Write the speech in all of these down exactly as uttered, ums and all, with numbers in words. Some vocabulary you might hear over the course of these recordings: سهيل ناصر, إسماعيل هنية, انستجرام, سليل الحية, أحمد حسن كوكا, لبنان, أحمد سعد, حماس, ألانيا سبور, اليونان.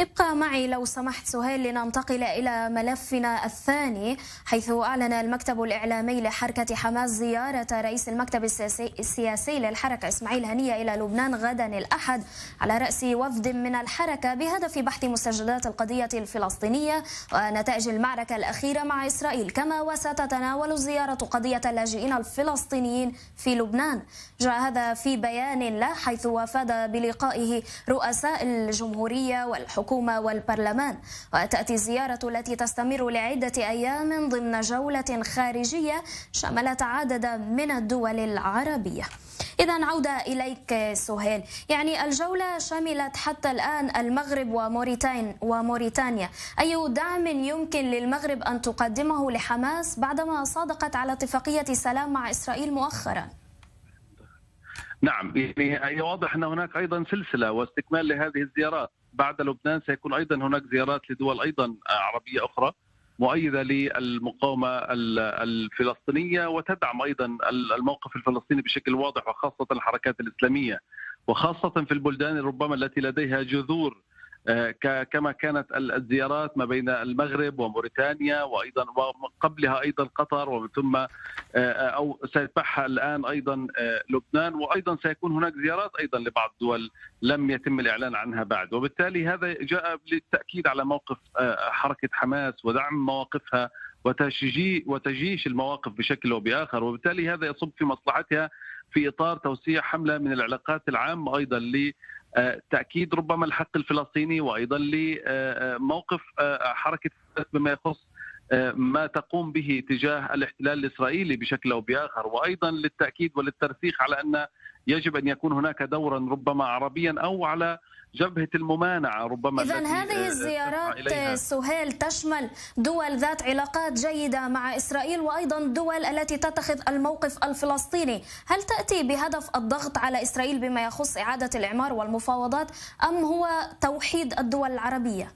ابقى معي لو سمحت سهيل لننتقل إلى ملفنا الثاني، حيث أعلن المكتب الإعلامي لحركة حماس زيارة رئيس المكتب السياسي للحركة إسماعيل هنية إلى لبنان غدا الأحد على رأس وفد من الحركة بهدف بحث مستجدات القضية الفلسطينية ونتائج المعركة الأخيرة مع إسرائيل، كما وستتناول الزيارة قضية اللاجئين الفلسطينيين في لبنان. جاء هذا في بيان له حيث وافد بلقائه رؤساء الجمهورية والحكومة والبرلمان، وتأتي الزيارة التي تستمر لعدة أيام ضمن جولة خارجية شملت عدد من الدول العربية. إذا عودة إليك سهيل، يعني الجولة شملت حتى الآن المغرب وموريتانيا، أي دعم يمكن للمغرب أن تقدمه لحماس بعدما صادقت على اتفاقية سلام مع إسرائيل مؤخرا؟ نعم، يعني واضح أن هناك أيضا سلسلة واستكمال لهذه الزيارات. بعد لبنان سيكون أيضا هناك زيارات لدول أيضا عربية أخرى مؤيدة للمقاومة الفلسطينية وتدعم أيضا الموقف الفلسطيني بشكل واضح، وخاصة الحركات الإسلامية، وخاصة في البلدان ربما التي لديها جذور كما كانت الزيارات ما بين المغرب وموريتانيا وايضا وقبلها ايضا قطر، ومن ثم او سيتبعها الان ايضا لبنان، وايضا سيكون هناك زيارات ايضا لبعض الدول لم يتم الاعلان عنها بعد. وبالتالي هذا جاء للتاكيد على موقف حركه حماس ودعم مواقفها وتجيش المواقف بشكل او باخر، وبالتالي هذا يصب في مصلحتها في اطار توسيع حمله من العلاقات العامه ايضا ل تأكيد ربما الحق الفلسطيني، وأيضا لموقف حركة حماس بما يخص ما تقوم به تجاه الاحتلال الإسرائيلي بشكل أو بآخر، وأيضا للتأكيد وللترسيخ على أن يجب أن يكون هناك دورا ربما عربيا أو على جبهة الممانعة ربما. إذن هذه الزيارات سهيل تشمل دول ذات علاقات جيدة مع إسرائيل وأيضا دول التي تتخذ الموقف الفلسطيني، هل تأتي بهدف الضغط على إسرائيل بما يخص إعادة الإعمار والمفاوضات أم هو توحيد الدول العربية؟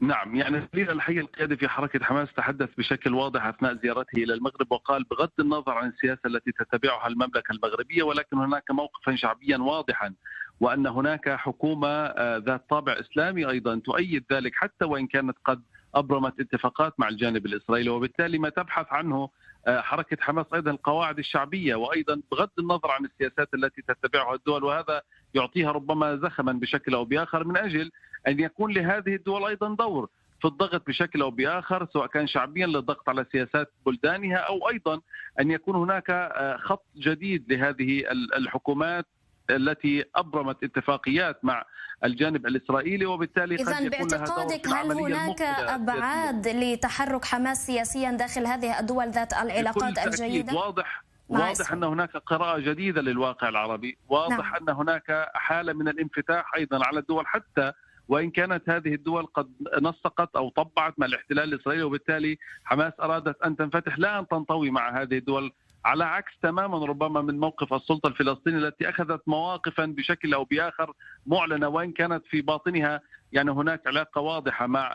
نعم، يعني سليل الحية القيادي في حركة حماس تحدث بشكل واضح أثناء زيارته إلى المغرب وقال بغض النظر عن السياسة التي تتبعها المملكة المغربية ولكن هناك موقفا شعبيا واضحا، وأن هناك حكومة ذات طابع إسلامي أيضا تؤيد ذلك حتى وإن كانت قد أبرمت اتفاقات مع الجانب الإسرائيلي، وبالتالي ما تبحث عنه حركة حماس أيضا القواعد الشعبية، وأيضا بغض النظر عن السياسات التي تتبعها الدول، وهذا يعطيها ربما زخما بشكل أو بآخر من أجل أن يكون لهذه الدول أيضا دور في الضغط بشكل أو بآخر، سواء كان شعبيا للضغط على سياسات بلدانها أو أيضا أن يكون هناك خط جديد لهذه الحكومات التي أبرمت اتفاقيات مع الجانب الإسرائيلي، وبالتالي قد يكون لها دور. إذن باعتقادك هل هناك أبعاد لتحرك حماس سياسيا داخل هذه الدول ذات العلاقات الجيدة؟ واضح واضح أن هناك قراءة جديدة للواقع العربي، واضح نعم. أن هناك حالة من الانفتاح أيضا على الدول حتى وإن كانت هذه الدول قد نسقت أو طبعت مع الاحتلال الإسرائيلي، وبالتالي حماس أرادت أن تنفتح لا أن تنطوي مع هذه الدول، على عكس تماما ربما من موقف السلطة الفلسطينية التي أخذت مواقفا بشكل أو بآخر معلنة وإن كانت في باطنها يعني هناك علاقة واضحة مع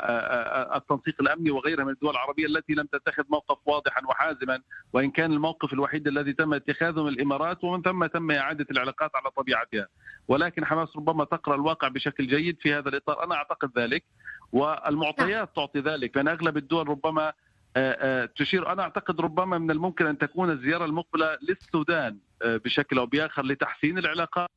التنسيق الأمني وغيرها من الدول العربية التي لم تتخذ موقف واضحا وحازما، وإن كان الموقف الوحيد الذي تم اتخاذه من الإمارات ومن ثم تم إعادة العلاقات على طبيعتها، ولكن حماس ربما تقرأ الواقع بشكل جيد في هذا الإطار، أنا أعتقد ذلك والمعطيات تعطي ذلك، لأن أغلب الدول ربما تشير. أنا أعتقد ربما من الممكن أن تكون الزيارة المقبلة للسودان بشكل أو بآخر لتحسين العلاقات،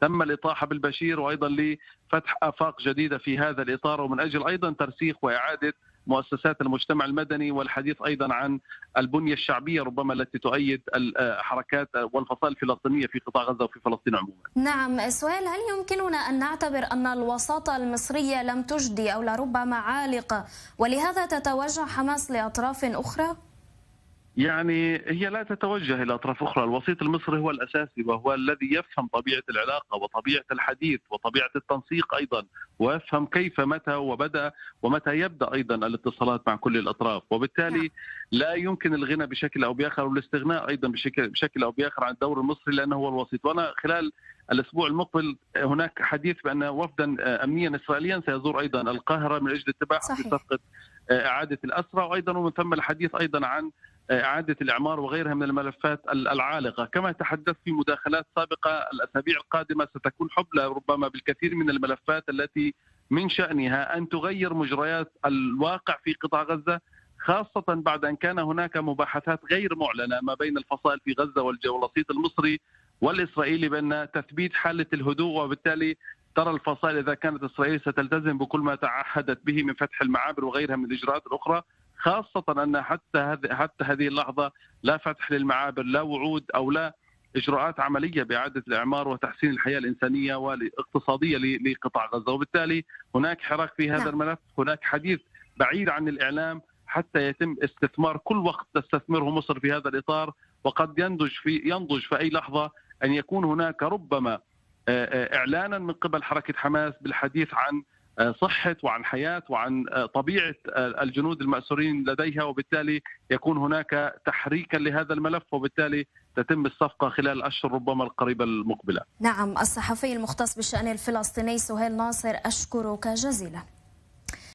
تم الإطاحة بالبشير وأيضا لفتح آفاق جديدة في هذا الإطار، ومن أجل أيضا ترسيخ وإعادة مؤسسات المجتمع المدني والحديث أيضا عن البنية الشعبية ربما التي تؤيد الحركات والفصائل الفلسطينية في قطاع غزة وفي فلسطين عموما. نعم سهيل، هل يمكننا أن نعتبر أن الوساطة المصرية لم تجدي أو لربما عالقة ولهذا تتوجه حماس لأطراف أخرى؟ يعني هي لا تتوجه إلى أطراف أخرى، الوسيط المصري هو الأساسي وهو الذي يفهم طبيعة العلاقة وطبيعة الحديث وطبيعة التنسيق أيضا، ويفهم كيف متى وبدأ ومتى يبدأ أيضا الاتصالات مع كل الأطراف، وبالتالي لا يمكن الغنى بشكل أو بآخر والاستغناء أيضا بشكل بشكل أو بآخر عن الدور المصري لأنه هو الوسيط. وأنا خلال الأسبوع المقبل هناك حديث بأن وفدا أمنيا إسرائيليا سيزور أيضا القاهرة من أجل التباحث في صفقة إعادة الأسرى، وأيضا ومن ثم الحديث أيضا عن إعادة الإعمار وغيرها من الملفات العالقة. كما تحدثت في مداخلات سابقة، الأسابيع القادمة ستكون حبلى ربما بالكثير من الملفات التي من شأنها أن تغير مجريات الواقع في قطاع غزة، خاصة بعد أن كان هناك مباحثات غير معلنة ما بين الفصائل في غزة والوسيط المصري والإسرائيلي بأن تثبيت حالة الهدوء، وبالتالي ترى الفصائل إذا كانت إسرائيل ستلتزم بكل ما تعهدت به من فتح المعابر وغيرها من الإجراءات الأخرى، خاصة أن حتى هذه حتى هذه اللحظة لا فتح للمعابر، لا وعود أو لا إجراءات عملية بإعادة الإعمار وتحسين الحياة الإنسانية والاقتصادية لقطاع غزة. وبالتالي هناك حراك في هذا الملف، هناك حديث بعيد عن الإعلام حتى يتم استثمار كل وقت تستثمره مصر في هذا الإطار، وقد ينضج في ينضج في أي لحظة أن يكون هناك ربما إعلانا من قبل حركة حماس بالحديث عن صحة وعن حياة وعن طبيعة الجنود المأسورين لديها، وبالتالي يكون هناك تحريكا لهذا الملف، وبالتالي تتم الصفقة خلال الأشهر ربما القريبة المقبلة. نعم، الصحفي المختص بالشأن الفلسطيني سهيل ناصر، أشكرك جزيلا.